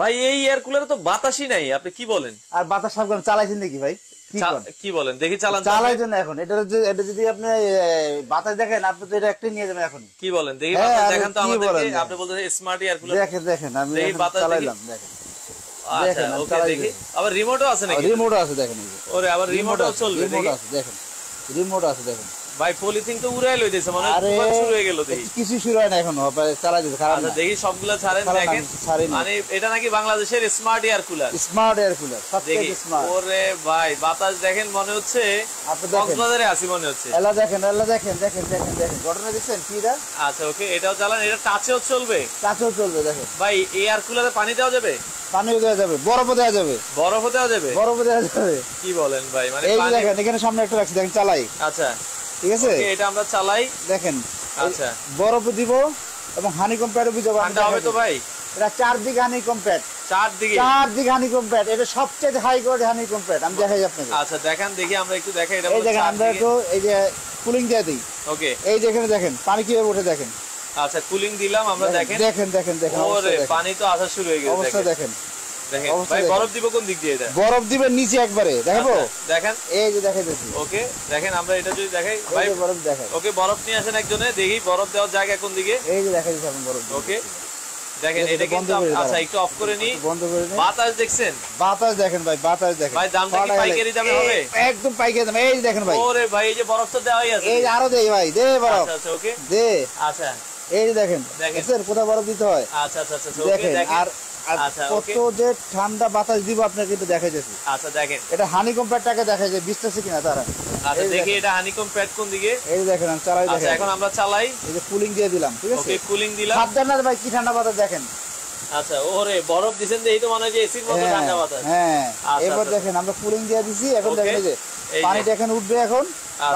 ভাই এই এয়ার কুলারে তো বাতাসই নাই, আপনি কি বলেন? আর বাতাস সব চালাইছেন নাকি ভাই? কি বলেন দেখি, চালান চালাইছেন এখন। এটা যদি আপনি বাতাস দেখেন আপনি তো এটা একটা নিয়ে যাবেন এখন। কি বলেন দেখি বাতাস দেখেন তো আমাদের, আপনি বলতে স্মার্ট এয়ার কুলার। দেখেন দেখেন আমি এই বাতাস চালাইলাম, দেখেন আচ্ছা ওকে দেখি। আবার রিমোটও আছে নাকি? রিমোট আছে দেখেন। ওরে আবার রিমোটও চলবে, রিমোট আছে দেখেন, রিমোট আছে দেখেন ভাই। পলিথিন তো উড়াই লই দিয়েছে, মানে শুরু হয়ে গেল। দেখি কিছু শুরু হয় না এখন, চালাই দিতে খারাপ না। দেখি সবগুলা ছাড়েন দেখেন, মানে এটা নাকি বাংলাদেশের smart air cooler. Smart air cooler সবচেয়ে স্মার্ট। ওরে ভাই বাতাস দেখেন, মনে হচ্ছে আপনি কক্সবাজারে আছি মনে হচ্ছে। এলা দেখেন, এলা দেখেন দেখেন দেখেন দেখেন, ঘটনা দেখছেন কি দা? আচ্ছা ওকে, এটাও চালান, এটা টাচেও চলবে, টাচেও চলবে দেখেন ভাই। এয়ার কুলারে পানি দেওয়া যাবে? পানিও দেওয়া যাবে, বরফও দেওয়া যাবে। বরফও দেওয়া যাবে? বরফও দেওয়া যাবে। কি বলেন ভাই, মানে পানি দেখেন এখানে সামনে একটা রাখছি দেখেন, চালাই। আচ্ছা ঠিক আছে, এটা আমরা চালাই দেখেন। আচ্ছা বরফ দিব এবং হানি কম্প্যাট দিব। ঠান্ডা হবে তো ভাই? এটা চারদিকে হানি কম্প্যাট, চারদিকে চারদিকে হানি কম্প্যাট। এটা সবচেয়ে হাই কোয়ালিটি হানি কম্প্যাট। আমি দেখাই আপনাকে। আচ্ছা দেখেন দেখি, আমরা একটু দেখাই। এটা এই দেখেন আমরা তো এই যে কুলিং দিয়ে দেই। ওকে এই দেখেন দেখেন পানি কিভাবে ওঠে দেখেন। আচ্ছা কুলিং দিলাম আমরা, দেখেন দেখেন দেখেন দেখেন। ওরে পানি তো আসা শুরু হয়ে গেছে, অবস্থা দেখেন দেখেন ভাই। বরফ দিব কোন দিক দিয়ে? এটা বরফ দিবেন নিচে একবারে, দেখাবো দেখেন। এই যে দেখাই দিচ্ছি। ওকে দেখেন আমরা এটা যদি দেখাই ভাই, বরফ দেখাই। ওকে বরফ নিয়ে আসেন একজনে, দেখি বরফ দেওয়ার জায়গা কোন দিকে। এই যে দেখাই দিচ্ছি এখন বরফ। ওকে দেখেন এটা কিন্তু, আচ্ছা একটু অফ করে নি, বন্ধ করে নি। বাতাস দেখছেন? বাতাস দেখেন ভাই, বাতাস দেখেন ভাই। দামটা কি পাইকারি দামে হবে? একদম পাইকারি দামে। এই দেখেন ভাই। ওরে ভাই এই যে বরফ তো দেওয়াই আছে। এই আরো দেই ভাই, দে বরফ। আচ্ছা ওকে দে। আচ্ছা এই দেখেন দেখেন কোথা বরফ দিতে হয়। আচ্ছা আচ্ছা আচ্ছা দেখেন। আর আচ্ছা কত যে ঠান্ডা বাতাস দিব আপনাকে কিন্তু দেখা যাচ্ছে। আচ্ছা দেখেন এটা হানি কম্প্যাটটাকে দেখা যায় বিস্তারিত কিনা তারা। আচ্ছা দেখি এটা হানি কম্প্যাট কোন দিকে? এই দেখেন আমি চালাই দেখেন। আচ্ছা এখন আমরা চালাই, এই যে কুলিং দিয়ে দিলাম। ঠিক আছে ওকে কুলিং দিলাম। সাবধান না ভাই, কি ঠান্ডা বাতাস দেখেন। আচ্ছা ওরে বরফ দিবেন দেই তো, মানে যে এসির মতো ঠান্ডা বাতাস। হ্যাঁ এবার দেখেন আমরা কুলিং দিয়ে দিছি এখন। দেখেন এই যে পানি দেখেন উঠবে এখন।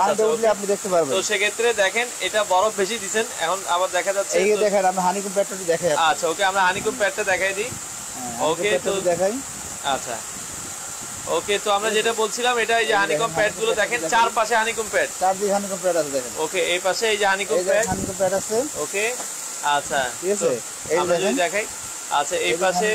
পানিটা উঠলে আপনি দেখতে পারবেন। তো সেই ক্ষেত্রে দেখেন এটা বরফ বেশি দিবেন এখন। আবার দেখা যাচ্ছে এই যে দেখেন আমরা হানিকম প্যাডটা দেখাই। আচ্ছা ওকে আমরা হানিকম প্যাডটা দেখাই দিই। ওকে তো দেখাই। আচ্ছা ওকে তো আমরা যেটা বলছিলাম এটা এই যে হানিকম প্যাডগুলো দেখেন, চার পাশে হানিকম প্যাড, চারদিকে হানিকম প্যাড আছে দেখেন। ওকে এই পাশে এই যে হানিকম প্যাড, হানিকম প্যাড আছে। ওকে আচ্ছা ঠিক আছে এই দেখেন দেখাই। আচ্ছা এই পাশে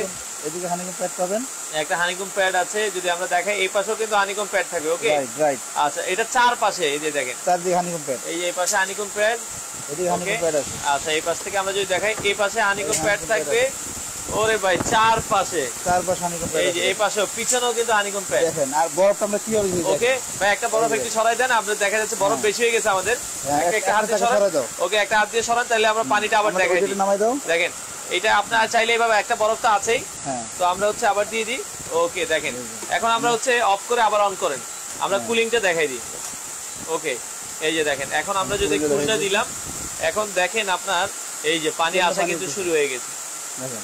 এদিকে হানিকম প্যাড পাবেন, একটা হানিকম প্যাড আছে। যদি আমরা দেখাই এই পাশেও কিন্তু হানিকম প্যাড থাকবে। Okay right right. আচ্ছা এটা চার পাশে এই যে দেখেন, চারদিকে হানিকম প্যাড। এই যে এই পাশে হানিকম প্যাড, এদিকে হানিকম প্যাড আছে। আচ্ছা এই পাশ থেকে আমরা যদি দেখাই এই পাশে হানিকম প্যাড থাকবে। ওরে ভাই চার পাশে, চার পাশে হানিকম প্যাড। এই যে এই পাশেও, পিছনেও কিন্তু হানিকম প্যাড দেখেন। আর বরফটা আমরা কিভাবে দিই? ওকে ভাই একটা বরফ একটু সরাই দেন। আপনি দেখা যাচ্ছে বরফ বেশি হয়ে গেছে আমাদের। একটা হাত দিয়ে সরাই দাও। ওকে একটা হাত দিয়ে সরান, তাহলে আমরা পানিটা আবার দেখাই দিই। নামাই দাও দেখেন। এটা আপনারা চাইলে এইভাবে, একটা বরফ তো আছেই, তো আমরা হচ্ছে আবার দিয়ে দিই। ওকে দেখেন এখন আমরা হচ্ছে অফ করে আবার অন করেন, আমরা কুলিংটা দেখাই দিই। ওকে এই যে দেখেন এখন আমরা যদি কুলিংটা দিলাম, এখন দেখেন আপনার এই যে পানি আসা কিন্তু শুরু হয়ে গেছে দেখেন।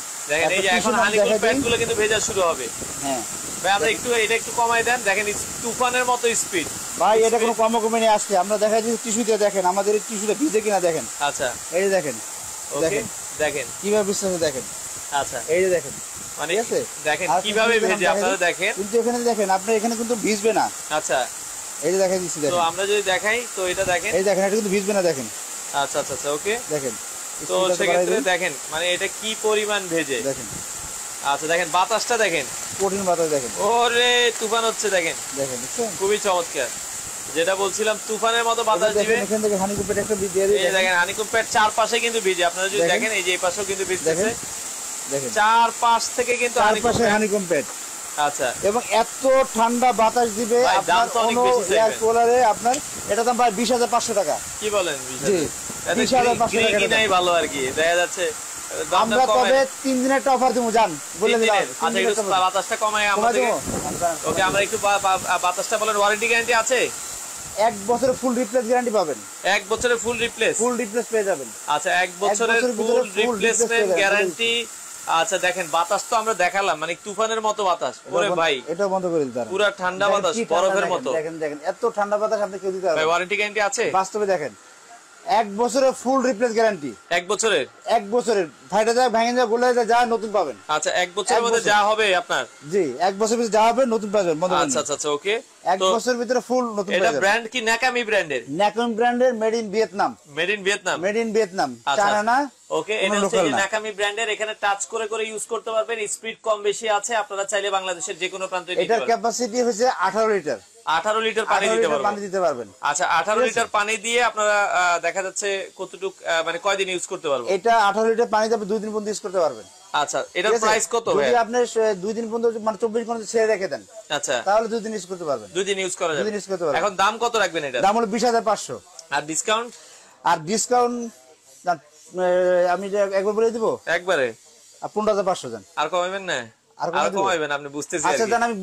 এই যে এখন হানিকম প্যাডগুলো কিন্তু ভেজা শুরু হবে। হ্যাঁ ভাই আমরা একটু এটা একটু কমাই দেন দেখেন, তুফানের মতো স্পিড ভাই। এটা কোনো কম কমে নিয়ে আসছে। আমরা দেখা যাচ্ছে টিস্যু দিয়ে দেখেন আমাদের টিস্যুটা ভিজে কিনা দেখেন। আচ্ছা এই যে দেখেন দেখেন দেখেন কিভাবে বিশ্বাসে দেখেন। আচ্ছা এই যে দেখেন মানে আছে দেখেন কিভাবে ভেজে আপনারা দেখেন। কিন্তু এখানে দেখেন আপনি এখানে কিন্তু ভিজবে না। আচ্ছা এই যে দেখাই দিছি দেখেন। তো আমরা যদি দেখাই তো এটা দেখেন, এই দেখেন এটা কিন্তু ভিজবে না দেখেন। আচ্ছা আচ্ছা আচ্ছা ওকে দেখেন। তো সেক্ষেত্রে দেখেন মানে এটা কি পরিমাণ ভেজে দেখেন। আচ্ছা দেখেন বাতাসটা দেখেন, কঠিন বাতাস দেখেন। ওরে তুফান হচ্ছে দেখেন দেখেন, খুবই চমৎকার। যেটা বলছিলাম তুফানের মতো বাতাস দিবে। এখান থেকে হানিকম প্যাড একটা ভিজে দিয়ে দেখেন, হানিকম প্যাড চার পাশে কিন্তু ভিজে। আপনারা যদি দেখেন এই যে এই পাশেও কিন্তু ভিজতেছে দেখেন, চার পাশ থেকে কিন্তু হানিকম প্যাড, হানিকম প্যাড। আচ্ছা এবং এত ঠান্ডা বাতাস দিবে এয়ার কুলারে আপনার। এটা দাম ভাই 20,500 টাকা। কি বলেন? 20,500 টাকা কিনাই ভালো আর কি। দেখা যাচ্ছে আমরা তবে 3 দিনের একটা অফার দেবো জান বলে দিলাম। আচ্ছা একটু বাতাসটা কমায় আমাদের। ওকে আমরা একটু বাতাসটা বলেন, ওয়ারেন্টি গ্যারান্টি আছে? 1 বছরের ফুল রিপ্লেস গ্যারান্টি পাবেন। 1 বছরের ফুল রিপ্লেস, ফুল রিপ্লেস পেয়ে যাবেন। আচ্ছা 1 বছরের ফুল রিপ্লেসমেন্ট গ্যারান্টি। আচ্ছা দেখেন বাতাস তো আমরা দেখালাম মানে তুফানের মতো বাতাস। ওরে ভাই এটা বন্ধ করে দিন তারা, পুরো ঠান্ডা বাতাস বরফের মতো দেখেন দেখেন। এত ঠান্ডা বাতাস আপনি কেউ দিতে পারবেন? ভাই ওয়ারেন্টি গ্যারান্টি আছে? বাস্তবে দেখেন 1 বছরের ফুল রিপ্লেস গ্যারান্টি। 1 বছরের, 1 বছরের ফাটা যায়, ভাঙে যায়, গোলা যায়, যা নতুন পাবেন। আচ্ছা 1 বছরের মধ্যে যা হবে আপনার। জি 1 বছরের মধ্যে যা হবে নতুন পাবেন। আচ্ছা আচ্ছা ওকে এক বছর ভিতরে ফুল নতুন এটা ব্র্যান্ড কি নাকামি ব্র্যান্ডের মেড ইন ভিয়েতনাম চারানা ওকে এটা হচ্ছে নাকামি ব্র্যান্ডের এখানে টাচ করে করে ইউজ করতে পারবেন স্পিড কম বেশি আছে আপনারা চাইলে বাংলাদেশের যে কোনো প্রান্তে নিতে পারবেন এটার ক্যাপাসিটি হচ্ছে 18 লিটার 18 লিটার পানি দিতে পারবেন আচ্ছা 18 লিটার পানি দিয়ে আপনারা দেখা যাচ্ছে কতটুক মানে কয়দিন ইউজ করতে পারবেন এটা 18 লিটার পানি দিয়ে আপনি 2 দিন পর্যন্ত ইউজ করতে পারবেন আচ্ছা এটার প্রাইস কত হবে যদি আপনি 2 দিন পর্যন্ত মানে 24 ঘন্টা ছেড়ে রেখে দেন আচ্ছা তাহলে 2 দিন ইউজ করতে পারবেন 2 দিন ইউজ করা যাবে 2 দিন ইউজ করতে পারবেন এখন দাম কত রাখবেন এটা দাম হলো 20500 আর ডিসকাউন্ট আমি একবার বলে দেব একবারে 15500 জান আর কমাবেন না আর কমাবেন আপনি বুঝতেছেন আচ্ছা জান আমি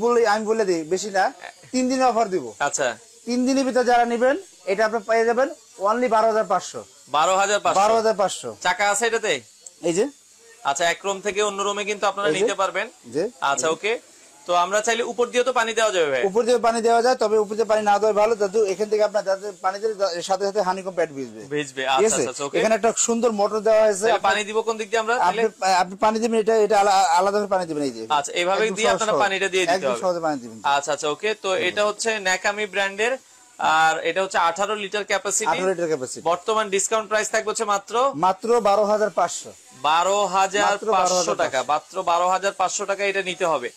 বলে দেই বেশি না 3 দিনের অফার দেব আচ্ছা 3 দিনের ভিতর যারা নেবেন এটা আপনি পেয়ে যাবেন only 12500 12500 চাকা আছে এটাতে এই যে আচ্ছা এক রুম থেকে অন্য রুমে কিন্তু আপনারা নিতে পারবেন আচ্ছা ওকে তো আমরা চাইলে উপর দিয়ে তো পানি দেওয়া যাবে ভাই উপর দিয়ে পানি দেওয়া যায় তবে উপরে পানি না দেওয়া ভালো দাদু এখান থেকে আপনারা পানি দিলে সাথে সাথে হানিকম প্যাড ভিজবে আচ্ছা আচ্ছা ওকে এখানে একটা সুন্দর মোটর দেওয়া হয়েছে পানি দিব কোন দিক দিয়ে আমরা আপনি পানি দিবেন এটা এটা আলাদা করে পানি দিবেন এই যে আচ্ছা এইভাবে দিয়ে আপনারা পানিটা দিয়ে দিতে হবে একদম সহজে পানি দিবেন আচ্ছা আচ্ছা ওকে তো এটা হচ্ছে নাকামি ব্র্যান্ডের আর এটা হচ্ছে 18 লিটার ক্যাপাসিটি বর্তমান ডিসকাউন্ট প্রাইস থাকবে হচ্ছে মাত্র 12500 টাকা মাত্র 12500 টাকা এটা নিতে হবে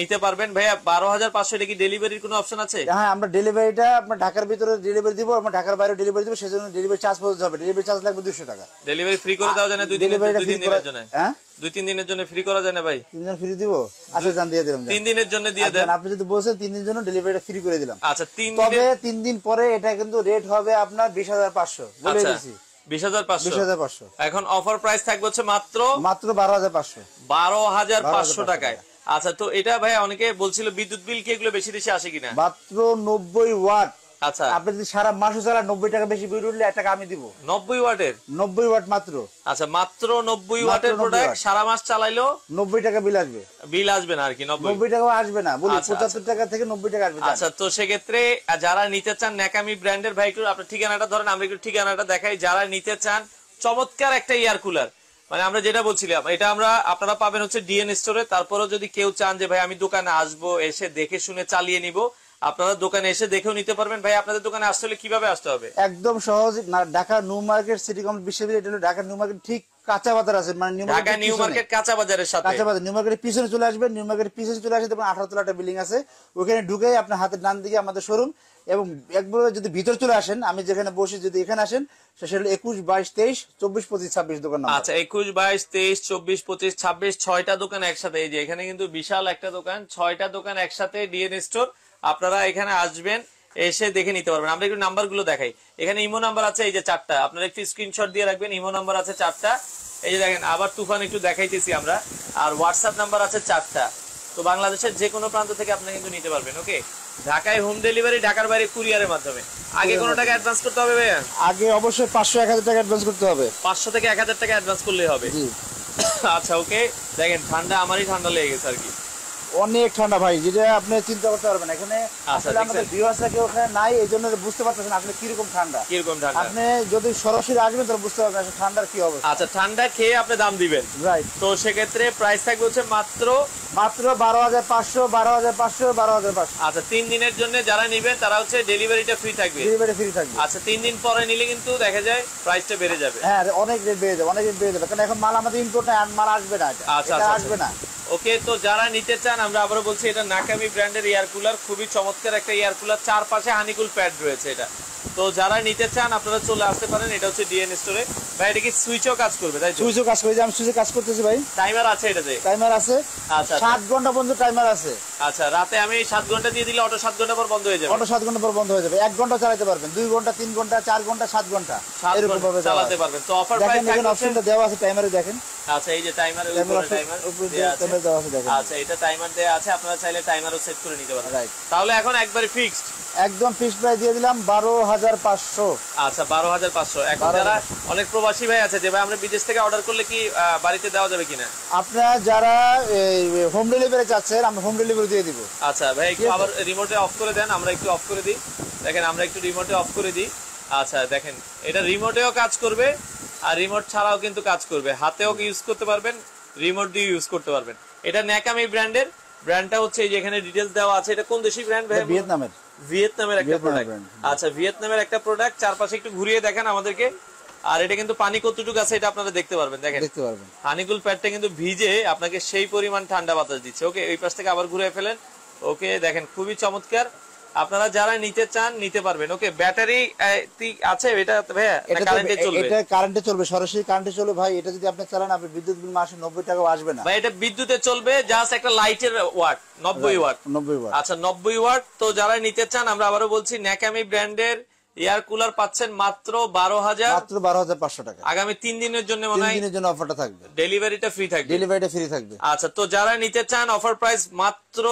নিতে পারবেন ভাইয়া 12500 এর কি ডেলিভারির কোনো অপশন আছে হ্যাঁ আমরা ডেলিভারিটা আপনি ঢাকার ভিতরে ডেলিভারি দিব আমরা ঢাকার বাইরে ডেলিভারি দিব সেজন্য ডেলিভারি চার্জ পড়তে হবে ডেলিভারি চার্জ লাগবে 200 টাকা ডেলিভারি ফ্রি করে দাও জানা 2 দিনের জন্য হ্যাঁ 2-3 দিনের জন্য ফ্রি করা যায় না ভাই 3 দিন ফ্রি দিব আচ্ছা জান দিয়ে দিলাম 3 দিনের জন্য দিয়ে দেন আপনি যদি বলেন 3 দিনের জন্য ডেলিভারিটা ফ্রি করে দিলাম আচ্ছা 3 দিন পরে এটা কিন্তু রেট হবে আপনার 20500 বলে দিছি 20500 এখন অফার প্রাইস থাকবে হচ্ছে মাত্র 12500 টাকায় আচ্ছা তো এটা ভাই অনেকে বলছিল বিদ্যুৎ বিল কি এগুলো বেশি বেশি আসে কিনা মাত্র 90 ওয়াট আচ্ছা আপনি যদি সারা মাস সারা 90 টাকা বেশি বিল উঠলে টাকা আমি দিব 90 ওয়াটের 90 ওয়াট মাত্র আচ্ছা মাত্র 90 ওয়াটের প্রোডাক্ট সারা মাস চালাইলো 90 টাকা বিল আসবে না আর কি 90 টাকা আসবে না বলি 75 টাকা থেকে 90 টাকা আসবে আচ্ছা তো সেই ক্ষেত্রে যারা নিতে চান নাকামি ব্র্যান্ডের ভাই একটু আপনার ঠিকানাটা ধরেন আমরা একটু ঠিকানাটা দেখাই যারা নিতে চান চমৎকার একটা এয়ার কুলার মানে আমরা যেটা বলছিলাম এটা আপনারা পাবেন হচ্ছে ডিএন স্টোরে তারপরে যদি কেউ চান যে ভাই আমি দোকানে আসবো এসে দেখে শুনে চালিয়ে নিব আপনারা দোকানে এসে দেখেও নিতে পারবেন ভাই আপনাদের দোকানে আসতে হলে কিভাবে আসতে হবে একদম সহজ Dhaka new market city complex বিশ্ববিদ্যালয় এটা হলো ঢাকা নিউ মার্কেট ঠিক কাঁচা বাজার আছে মানে নিউ মার্কেট কাঁচা বাজারের সাথে কাঁচা বাজার নিউ মার্কেটের পিছনে চলে আসবেন নিউ মার্কেটের পিছনে চলে আসে তখন 18 তলা একটা বিল্ডিং আছে ওখানে ঢুকে আপনার হাতের ডান দিকে আমাদের শোরুম এবং একবার যদি ভিতর চলে আসেন আমি যেখানে বসে যদি এখানে আসেন সেটা 21, 22, 23, 24, 25, 26 দোকান নাম্বার আচ্ছা 21, 22, 23, 24, 25, 26 6টা দোকান একসাথে এই যে এখানে কিন্তু বিশাল একটা দোকান 6টা দোকান একসাথে ডিএন স্টোর আপনারা এখানে আসবেন এসে দেখে নিতে পারবেন আমরা একটু নাম্বারগুলো দেখাই এখানে ইমো নাম্বার আছে এই যে 4টা আপনারা একটু স্ক্রিনশট দিয়ে রাখবেন ইমো নাম্বার আছে 4টা এই যে দেখেন আবার তুফান একটু দেখাইতেছি আমরা আর WhatsApp নাম্বার আছে 4টা তো বাংলাদেশের যে কোনো প্রান্ত থেকে আপনি কিন্তু নিতে পারবেন ওকে ঢাকায় হোম ডেলিভারি ঢাকার বাইরে কুরিয়ারের মাধ্যমে আগে কোন টাকা অ্যাডভান্স করতে হবে ভাইয়া আগে অবশ্যই 500 1000 টাকা অ্যাডভান্স করতে হবে 500 থেকে 1000 টাকা অ্যাডভান্স করলেই হবে জি আচ্ছা ওকে দেখেন ঠান্ডা আমারই ঠান্ডা লেগে গেছে আর কি অনেক ঠান্ডা ভাই যেটা আপনি চিন্তা করতে পারবেন এখানে আসলে আমাদের ভিউয়ার্সরা কেউ ওখানে নাই এইজন্য বুঝতে পারতেছেন আসলে কি রকম ঠান্ডা আপনি যদি সরাসরি আসবেন তাহলে বুঝতে পারবেন আসলে ঠান্ডার কি অবস্থা আচ্ছা ঠান্ডা খেয়ে আপনি দাম দিবেন রাইট তো সেই ক্ষেত্রে প্রাইস থাকবে হচ্ছে মাত্র 12500 আচ্ছা 3 দিনের জন্য যারা নেবেন তারা হচ্ছে ডেলিভারিটা ফ্রি থাকবে আচ্ছা 3 দিন পরে নিলে কিন্তু দেখা যায় প্রাইসটা বেড়ে যাবে হ্যাঁ অনেক বেড়ে যাবে কারণ এখন মাল আমাদের ইম্পোর্ট আর মাল আসবে না আচ্ছা আসবে না ওকে তো যারা নিতে চান আমরা আবারো বলছি এটা নাকামি ব্র্যান্ডের এয়ার কুলার খুবই চমৎকার একটা এয়ার কুলার চারপাশে হানিকুল প্যাড রয়েছে এটা তো যারা নিতে চান আপনারা চলে আসতে পারেন এটা হচ্ছে ডিএন স্টোরে ভাই এটা কি সুইচও কাজ করবে তাই সুইচও কাজ করে আমি সুইচে কাজ করতেছি ভাই টাইমার আছে এটাতে টাইমার আছে আচ্ছা 7 ঘন্টা পর্যন্ত টাইমার আছে আচ্ছা রাতে আমি 7 ঘন্টা দিয়ে দিলে অটো 7 ঘন্টা পর বন্ধ হয়ে যাবে 1 ঘন্টা চালাতে পারবেন 2 ঘন্টা 3 ঘন্টা 4 ঘন্টা 7 ঘন্টা এরকম ভাবে চালাতে পারবেন তো অফার প্রাইস দেখেন অপশনটা দেওয়া আছে টাইমারে দেখেন আচ্ছা এই যে টাইমারের উপরে টাইমার দেওয়া আছে দেখেন আচ্ছা এটা টাইমার দেয়া আছে আপনারা চাইলে টাইমারও সেট করে নিতে পারেন রাইট তাহলে এখন একবারে ফিক্সড একদম ফিক্সড প্রাইস দিয়ে দিলাম 12500 আচ্ছা 12500 এখন যারা অনেক প্রবাসী ভাই আছে যে ভাই আমরা বিদেশ থেকে অর্ডার করলে কি বাড়িতে দেওয়া যাবে কিনা আপনারা যারা হোম ডেলিভারি চাচ্ছেন আমরা হোম ডেলিভারি দিয়ে দিব আচ্ছা ভাই একটু আবার রিমোটে অফ করে দেন আমরা একটু অফ করে দিই দেখেন আমরা একটু রিমোটে অফ করে দিই আচ্ছা দেখেন এটা রিমোটেও কাজ করবে আর রিমোট ছাড়াও কিন্তু কাজ করবে হাতেও ইউজ করতে পারবেন রিমোট দিয়ে ইউজ করতে পারবেন এটা নাকামি ব্র্যান্ডের ব্র্যান্ডটা হচ্ছে এই যে এখানে ডিটেইলস দেওয়া আছে, এটা কোন দেশি ব্র্যান্ড ভাই? ভিয়েতনামের। ভিয়েতনামের একটা প্রোডাক্ট। আচ্ছা, ভিয়েতনামের একটা প্রোডাক্ট। চারপাশে একটু ঘুরিয়ে দেখেন আমাদেরকে। আর এটা কিন্তু পানি কতটুকু আছে এটা আপনারা দেখতে পারবেন, দেখেন দেখতে পারবেন। হানিকুল প্যাডটা কিন্তু ভিজে আপনাকে সেই পরিমাণ ঠান্ডা বাতাস দিচ্ছে। ওকে, এই পাশ থেকে আবার ঘুরে ফেলেন। ওকে, দেখেন খুবই চমৎকার। আপনারা যারা নিতে চান নিতে পারবেন। ওকে, ব্যাটারি আছে এটা ভাইয়া? এটা কারেন্টে চলবে। এটা কারেন্টে চলবে, সরাসরি কারেন্টে চলবে ভাই। এটা যদি আপনি চালান আপনি বিদ্যুৎ বিল মাসে 90 টাকাও আসবে না ভাই। এটা বিদ্যুতে চলবে, জাস্ট একটা লাইটের ওয়াট 90 ওয়াট। 90 ওয়াট, আচ্ছা 90 ওয়াট। তো যারা নিতে চান আমরা আবারো বলছি, ন্যাকামি ব্র্যান্ডের এয়ার কুলার পাচ্ছেন মাত্র 12,000, মাত্র 12,500 টাকা। আগামী 3 দিনের জন্য মনে হয় 3 দিনের জন্য অফারটা থাকবে, ডেলিভারিটা ফ্রি থাকবে। ডেলিভারিটা ফ্রি থাকবে। আচ্ছা, তো যারা নিতে চান অফার প্রাইস মাত্র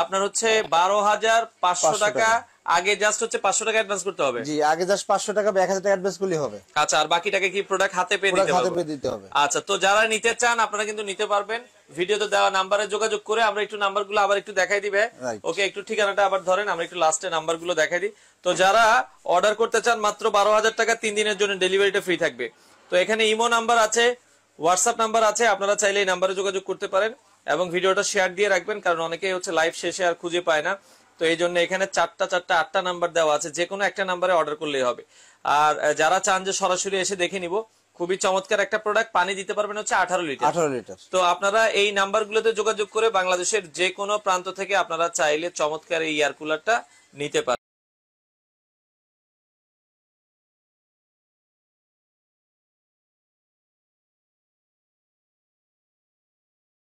আপনার হচ্ছে 12,500 টাকা। আগে জাস্ট হচ্ছে 500 টাকা অ্যাডভান্স করতে হবে। জি, আগে জাস্ট 500 টাকা বা 1000 টাকা অ্যাডভান্স করলেই হবে। আচ্ছা, আর বাকি টাকা কি প্রোডাক্ট হাতে পেয়ে দিতে হবে। আচ্ছা, তো যারা নিতে চান আপনারা কিন্তু নিতে পারবেন। ভিডিওতে দেওয়া নম্বরে যোগাযোগ করে আমরা একটু নাম্বারগুলো আবার একটু দেখাই দিবে। ওকে, একটু ঠিকানাটা আবার ধরেন, আমরা একটু লাস্টে নাম্বারগুলো দেখাই দিই। তো যারা অর্ডার করতে চান মাত্র 12,000 টাকা, 3 দিনের জন্য ডেলিভারিটা ফ্রি থাকবে। তো এখানে ইমো নাম্বার আছে, হোয়াটসঅ্যাপ নাম্বার আছে, আপনারা চাইলে এই নাম্বারে যোগাযোগ করতে পারেন। এবং ভিডিওটা শেয়ার দিয়ে রাখবেন, কারণ অনেকেই হচ্ছে লাইভ শেষে আর খুঁজে পায় না। তো এই জন্য এখানে 4টা 8টা নাম্বার দেওয়া আছে, যে কোনো একটা নাম্বারে অর্ডার করলেই হবে। আর যারা চান যে সরাসরি এসে দেখে নিব, খুবই চমৎকার একটা প্রোডাক্ট। পানি দিতে পারবেন হচ্ছে 18 লিটার। তো আপনারা এই নাম্বারগুলোতে যোগাযোগ করে বাংলাদেশের যে কোনো প্রান্ত থেকে আপনারা চাইলে চমৎকার এই এয়ার কুলারটা নিতে পারেন।